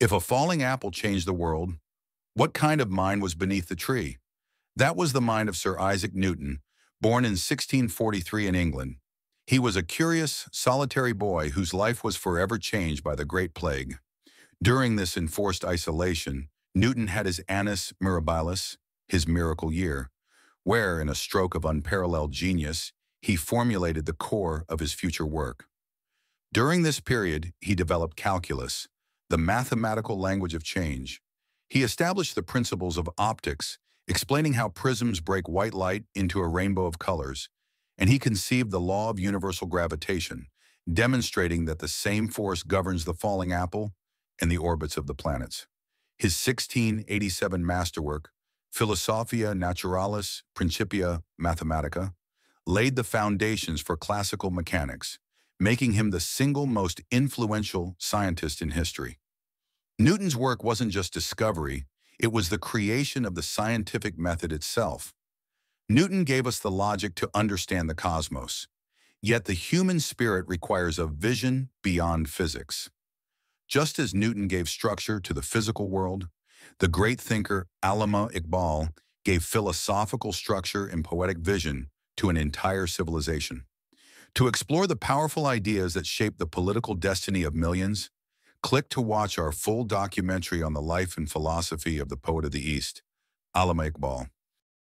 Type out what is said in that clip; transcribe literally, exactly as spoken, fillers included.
If a falling apple changed the world, what kind of mind was beneath the tree? That was the mind of Sir Isaac Newton, born in sixteen forty-three in England. He was a curious, solitary boy whose life was forever changed by the Great Plague. During this enforced isolation, Newton had his Annus Mirabilis, his miracle year, where, in a stroke of unparalleled genius, he formulated the core of his future work. During this period, he developed calculus, the mathematical language of change. He established the principles of optics, explaining how prisms break white light into a rainbow of colors, and he conceived the law of universal gravitation, demonstrating that the same force governs the falling apple and the orbits of the planets. His sixteen eighty-seven masterwork, Philosophiae Naturalis Principia Mathematica, laid the foundations for classical mechanics, making him the single most influential scientist in history. Newton's work wasn't just discovery, it was the creation of the scientific method itself. Newton gave us the logic to understand the cosmos, yet the human spirit requires a vision beyond physics. Just as Newton gave structure to the physical world, the great thinker Allama Iqbal gave philosophical structure and poetic vision to an entire civilization. To explore the powerful ideas that shape the political destiny of millions, click to watch our full documentary on the life and philosophy of the poet of the East, Allama Iqbal.